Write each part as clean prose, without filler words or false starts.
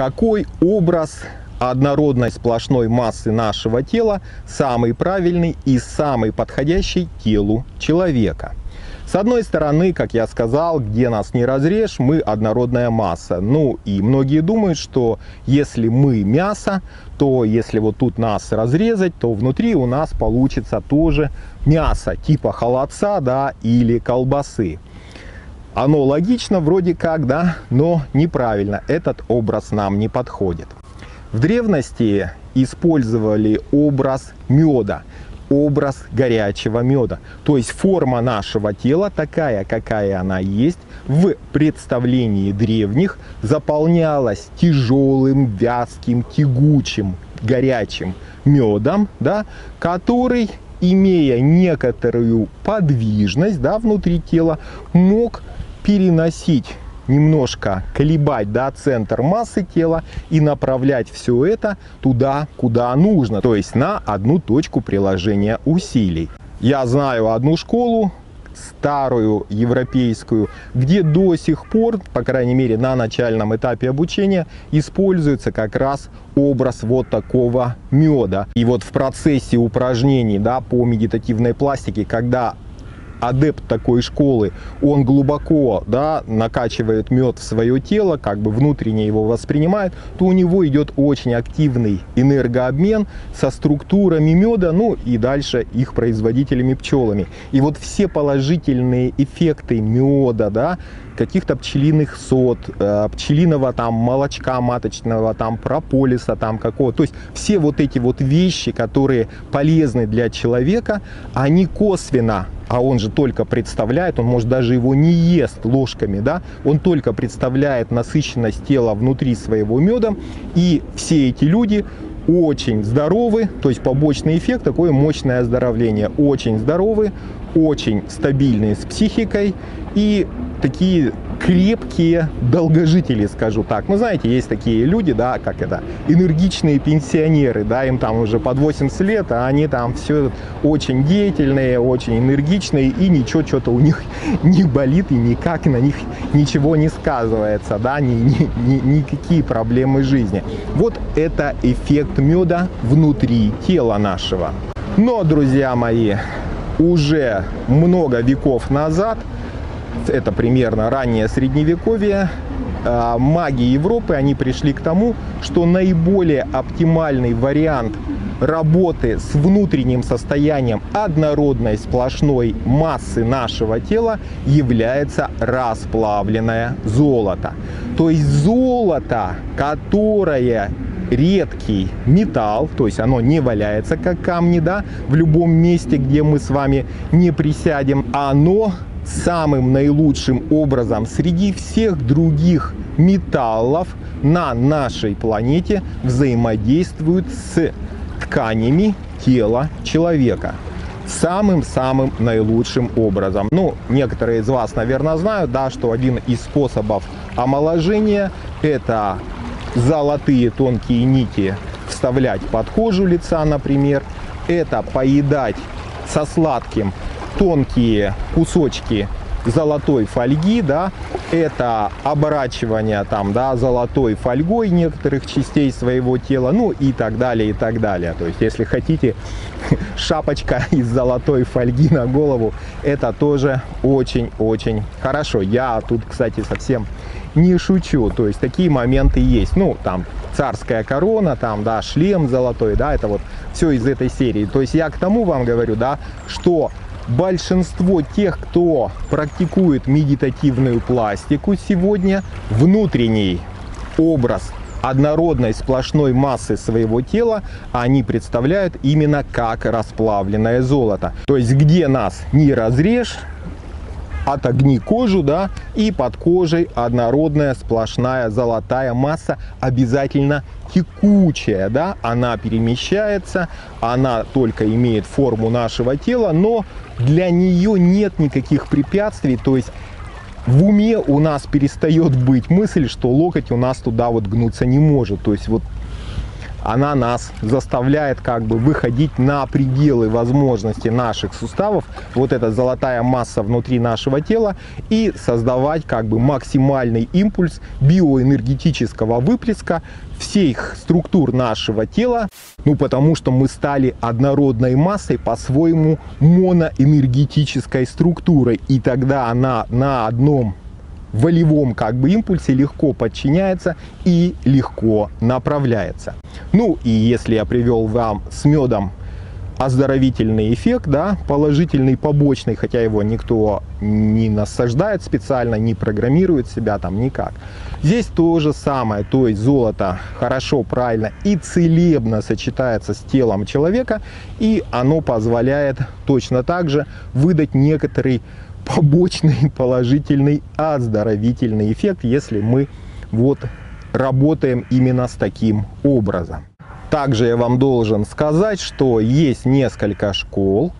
Какой образ однородной сплошной массы нашего тела самый правильный и самый подходящий телу человека? С одной стороны, как я сказал, где нас не разрежь, мы однородная масса. Ну и многие думают, что если мы мясо, то если вот тут нас разрезать, то внутри у нас получится тоже мясо типа холодца, да, или колбасы. Оно логично вроде как, да, но неправильно. Этот образ нам не подходит. В древности использовали образ меда. Образ горячего меда, то есть форма нашего тела, такая какая она есть, в представлении древних заполнялась тяжелым, вязким, тягучим, горячим медом, да, который, имея некоторую подвижность, да, внутри тела, мог переносить, немножко колебать, да, центр массы тела и направлять все это туда, куда нужно, то есть на одну точку приложения усилий. Я знаю одну школу, старую европейскую, где до сих пор, по крайней мере на начальном этапе обучения, используется как раз образ вот такого меда. И вот в процессе упражнений, да, по медитативной пластике, когда адепт такой школы, он глубоко, да, накачивает мед в свое тело, как бы внутренне его воспринимает, то у него идет очень активный энергообмен со структурами меда, ну и дальше их производителями-пчелами. И вот все положительные эффекты меда, да, каких-то пчелиных сот, пчелиного там молочка маточного, там прополиса, там какого, то есть все вот эти вот вещи, которые полезны для человека, они косвенно, а он же только представляет, он, может, даже его не ест ложками, да, он только представляет насыщенность тела внутри своего меда, и все эти люди очень здоровы, то есть побочный эффект, такое мощное оздоровление, очень здоровы, очень стабильные с психикой и такие крепкие долгожители, скажу так. Ну, знаете, есть такие люди, да, как это, энергичные пенсионеры, да, им там уже под 80 лет, а они там все очень деятельные, очень энергичные, и ничего, что-то у них не болит, и никак на них ничего не сказывается, да, никакие проблемы жизни. Вот это эффект меда внутри тела нашего. Но, друзья мои, уже много веков назад, это примерно раннее средневековье, маги Европы, они пришли к тому, что наиболее оптимальный вариант работы с внутренним состоянием однородной сплошной массы нашего тела является расплавленное золото. То есть золото, которое редкий металл, то есть оно не валяется как камни, да, в любом месте, где мы с вами не присядем, оно самым наилучшим образом среди всех других металлов на нашей планете взаимодействует с тканями тела человека. Самым-самым наилучшим образом. Ну, некоторые из вас, наверное, знают, да, что один из способов омоложения – это золотые тонкие нити вставлять под кожу лица, например. Это поедать со сладким тонкие кусочки золотой фольги, да, это оборачивание там, да, золотой фольгой некоторых частей своего тела, ну и так далее, и так далее. То есть, если хотите, шапочка из золотой фольги на голову, это тоже очень-очень хорошо. Я тут, кстати, совсем не шучу, то есть такие моменты есть. Ну, там царская корона, там, да, шлем золотой, да, это вот все из этой серии. То есть я к тому вам говорю, да, что большинство тех, кто практикует медитативную пластику сегодня, внутренний образ однородной сплошной массы своего тела они представляют именно как расплавленное золото. То есть где нас не разрежь, отогни кожу, да, и под кожей однородная сплошная золотая масса, обязательно текучая, да, она перемещается, она только имеет форму нашего тела, но для нее нет никаких препятствий, то есть в уме у нас перестает быть мысль, что локоть у нас туда вот гнуться не может, то есть вот она нас заставляет как бы выходить на пределы возможностей наших суставов, вот эта золотая масса внутри нашего тела, и создавать как бы максимальный импульс биоэнергетического выплеска всех структур нашего тела, ну потому что мы стали однородной массой, по-своему моноэнергетической структурой, и тогда она на одном волевом как бы импульсе легко подчиняется и легко направляется. Ну и если я привел вам с медом оздоровительный эффект, да, положительный, побочный, хотя его никто не насаждает специально, не программирует себя там никак. Здесь то же самое, то есть золото хорошо, правильно и целебно сочетается с телом человека, и оно позволяет точно так же выдать некоторый побочный, положительный, оздоровительный эффект, если мы вот работаем именно с таким образом. Также я вам должен сказать, что есть несколько школ,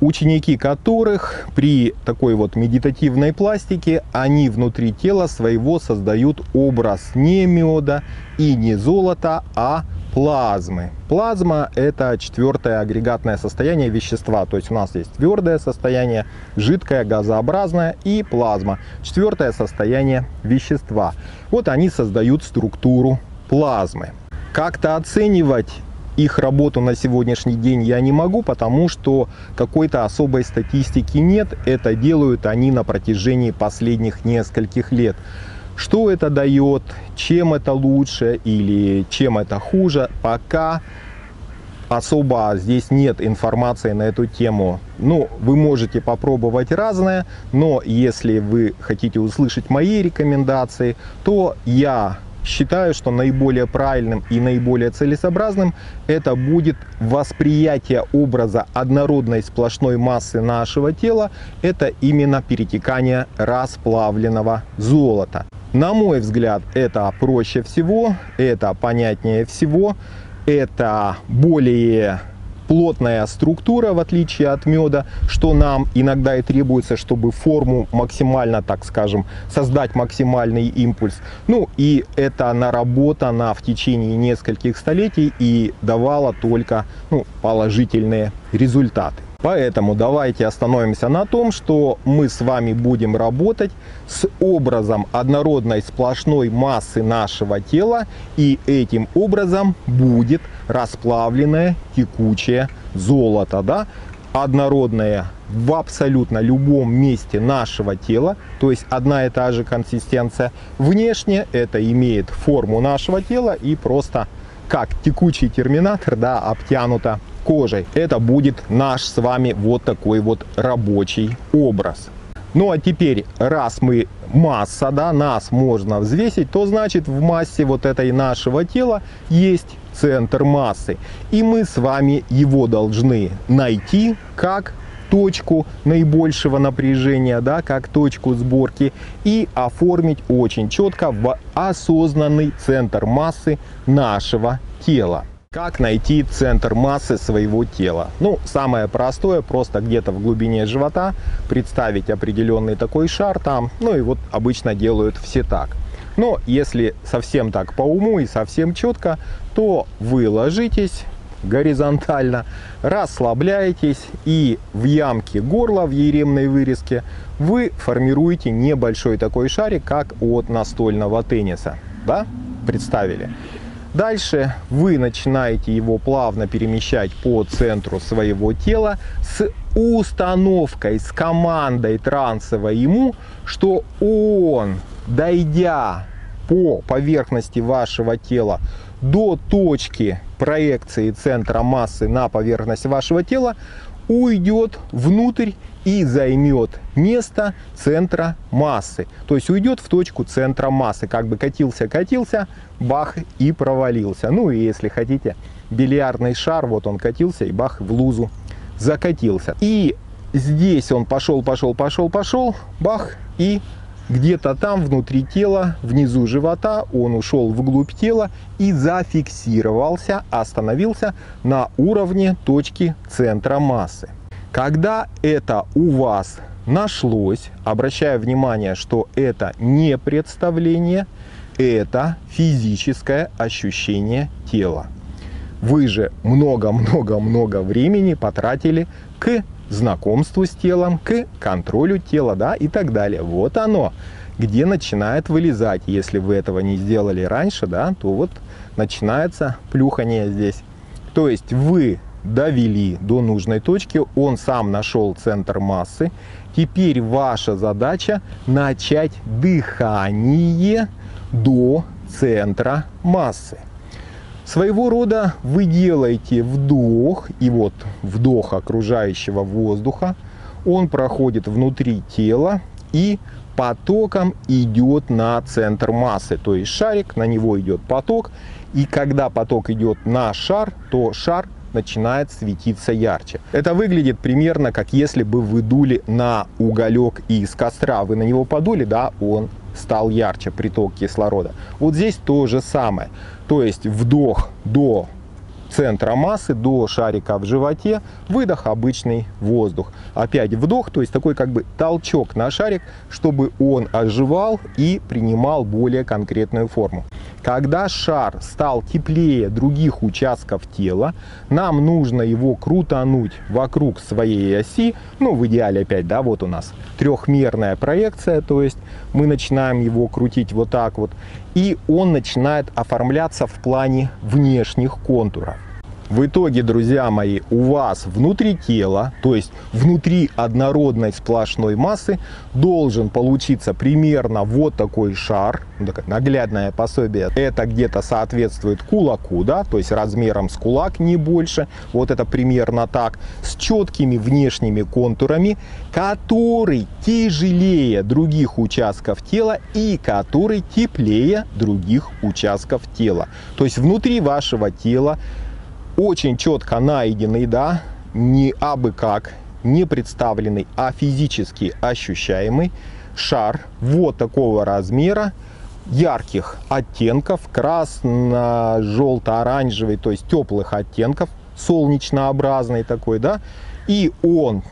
ученики которых при такой вот медитативной пластике, они внутри тела своего создают образ не меда и не золота, а плазмы. Плазма — это четвертое агрегатное состояние вещества. То есть у нас есть твердое состояние, жидкое, газообразное и плазма. Четвертое состояние вещества. Вот они создают структуру плазмы. Как-то оценивать их работу на сегодняшний день я не могу, потому что какой-то особой статистики нет. Это делают они на протяжении последних нескольких лет. Что это дает, чем это лучше или чем это хуже, пока особо здесь нет информации на эту тему. Ну, вы можете попробовать разное, но если вы хотите услышать мои рекомендации, то я считаю, что наиболее правильным и наиболее целесообразным это будет восприятие образа однородной сплошной массы нашего тела. Это именно перетекание расплавленного золота. На мой взгляд, это проще всего, это понятнее всего, это более плотная структура, в отличие от меда, что нам иногда и требуется, чтобы форму максимально, так скажем, создать максимальный импульс. Ну и это наработано в течение нескольких столетий и давало только положительные результаты. Поэтому давайте остановимся на том, что мы с вами будем работать с образом однородной сплошной массы нашего тела, и этим образом будет расплавленное текучее золото, да? Однородное в абсолютно любом месте нашего тела, то есть одна и та же консистенция. Внешне это имеет форму нашего тела и просто как текучий терминатор, да, обтянуто кожей. Это будет наш с вами вот такой вот рабочий образ. Ну а теперь, раз мы масса, да, нас можно взвесить, то значит в массе вот этой нашего тела есть центр массы. И мы с вами его должны найти как точку наибольшего напряжения, да, как точку сборки, и оформить очень четко в осознанный центр массы нашего тела. Как найти центр массы своего тела? Ну, самое простое, просто где-то в глубине живота представить определенный такой шар там, ну и вот обычно делают все так. Но если совсем так по уму и совсем четко, то вы ложитесь горизонтально, расслабляетесь, и в ямке горла, в еремной вырезке, вы формируете небольшой такой шарик, как от настольного тенниса. Да? Представили? Дальше вы начинаете его плавно перемещать по центру своего тела с установкой, с командой трансовой ему, что он, дойдя по поверхности вашего тела до точки проекции центра массы на поверхность вашего тела, уйдет внутрь и займет место центра массы. То есть уйдет в точку центра массы. Как бы катился-катился, бах, и провалился. Ну и если хотите, бильярдный шар, вот он катился и бах, в лузу закатился. И здесь он пошел, бах, и где-то там внутри тела, внизу живота, он ушел вглубь тела и зафиксировался, остановился на уровне точки центра массы. Когда это у вас нашлось, обращая внимание, что это не представление, это физическое ощущение тела. Вы же много-много-много времени потратили к знакомству с телом, к контролю тела, да, и так далее. Вот оно, где начинает вылезать. Если вы этого не сделали раньше, да, то вот начинается плюхание здесь. То есть вы довели до нужной точки, он сам нашел центр массы. Теперь ваша задача начать дыхание до центра массы. Своего рода вы делаете вдох, и вот вдох окружающего воздуха, он проходит внутри тела и потоком идет на центр массы. То есть шарик, на него идет поток, и когда поток идет на шар, то шар начинает светиться ярче. Это выглядит примерно как если бы вы дули на уголек из костра. Вы на него подули, да, он стал ярче, приток кислорода. Вот здесь то же самое. То есть вдох до центра массы, до шарика в животе, выдох обычный воздух. Опять вдох, то есть такой как бы толчок на шарик, чтобы он оживал и принимал более конкретную форму. Когда шар стал теплее других участков тела, нам нужно его крутануть вокруг своей оси. Ну, в идеале опять, да, вот у нас трехмерная проекция, то есть мы начинаем его крутить вот так вот, и он начинает оформляться в плане внешних контуров. В итоге, друзья мои, у вас внутри тела, то есть внутри однородной сплошной массы, должен получиться примерно вот такой шар. Наглядное пособие. Это где-то соответствует кулаку, да, то есть размером с кулак, не больше. Вот это примерно так. С четкими внешними контурами, который тяжелее других участков тела и который теплее других участков тела. То есть внутри вашего тела очень четко найденный, да, не абы как, не представленный, а физически ощущаемый шар вот такого размера, ярких оттенков, красно-желто-оранжевый, то есть теплых оттенков, солнечнообразный такой, да, и он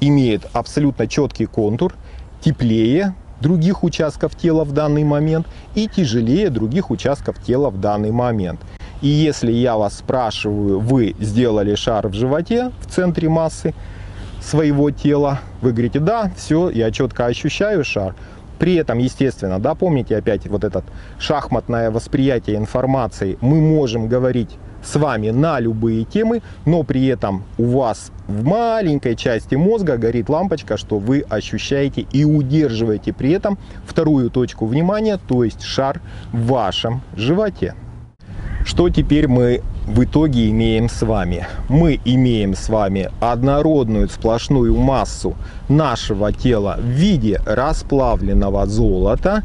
имеет абсолютно четкий контур, теплее других участков тела в данный момент и тяжелее других участков тела в данный момент. И если я вас спрашиваю, вы сделали шар в животе, в центре массы своего тела, вы говорите, да, все, я четко ощущаю шар. При этом, естественно, да, помните опять вот это шахматное восприятие информации, мы можем говорить с вами на любые темы, но при этом у вас в маленькой части мозга горит лампочка, что вы ощущаете и удерживаете при этом вторую точку внимания, то есть шар в вашем животе. Что теперь мы в итоге имеем с вами? Мы имеем с вами однородную сплошную массу нашего тела в виде расплавленного золота.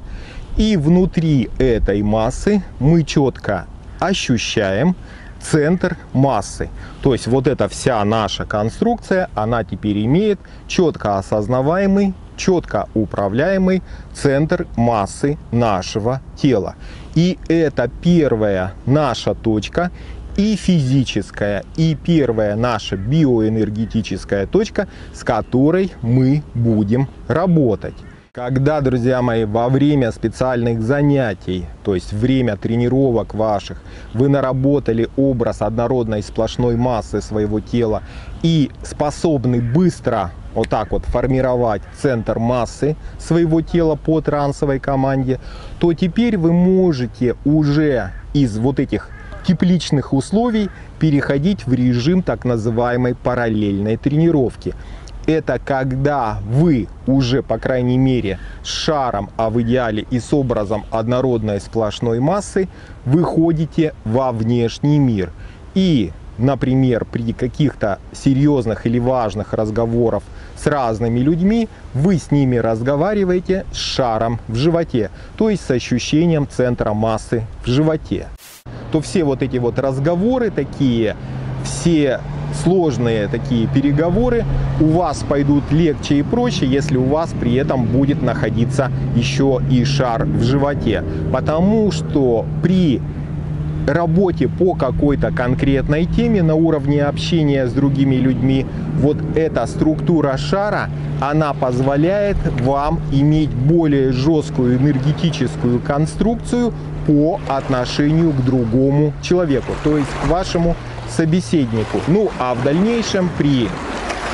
И внутри этой массы мы четко ощущаем центр массы. То есть вот эта вся наша конструкция, она теперь имеет четко осознаваемый, четко управляемый центр массы нашего тела. И это первая наша точка, и физическая, и первая наша биоэнергетическая точка, с которой мы будем работать. Когда, друзья мои, во время специальных занятий, то есть время тренировок ваших, вы наработали образ однородной сплошной массы своего тела и способны быстро вот так вот формировать центр массы своего тела по трансовой команде, то теперь вы можете уже из вот этих тепличных условий переходить в режим так называемой параллельной тренировки. Это когда вы уже, по крайней мере, с шаром, а в идеале и с образом однородной сплошной массы, выходите во внешний мир. И, например, при каких-то серьезных или важных разговорах с разными людьми, вы с ними разговариваете с шаром в животе, то есть с ощущением центра массы в животе. То все вот эти вот разговоры такие, все сложные такие переговоры у вас пойдут легче и проще, если у вас при этом будет находиться еще и шар в животе. Потому что при работе по какой-то конкретной теме на уровне общения с другими людьми, вот эта структура шара, она позволяет вам иметь более жесткую энергетическую конструкцию по отношению к другому человеку, то есть к вашему собеседнику. Ну а в дальнейшем при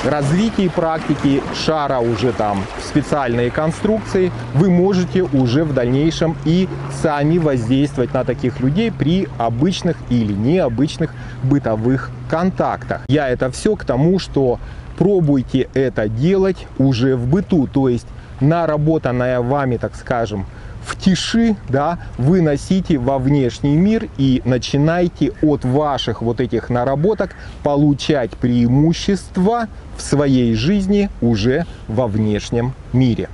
развитии практики шара уже там специальные конструкции, вы можете уже в дальнейшем и сами воздействовать на таких людей при обычных или необычных бытовых контактах. Я это все к тому, что пробуйте это делать уже в быту, то есть наработанная вами, так скажем, в тиши, да, выносите во внешний мир и начинайте от ваших вот этих наработок получать преимущества в своей жизни уже во внешнем мире.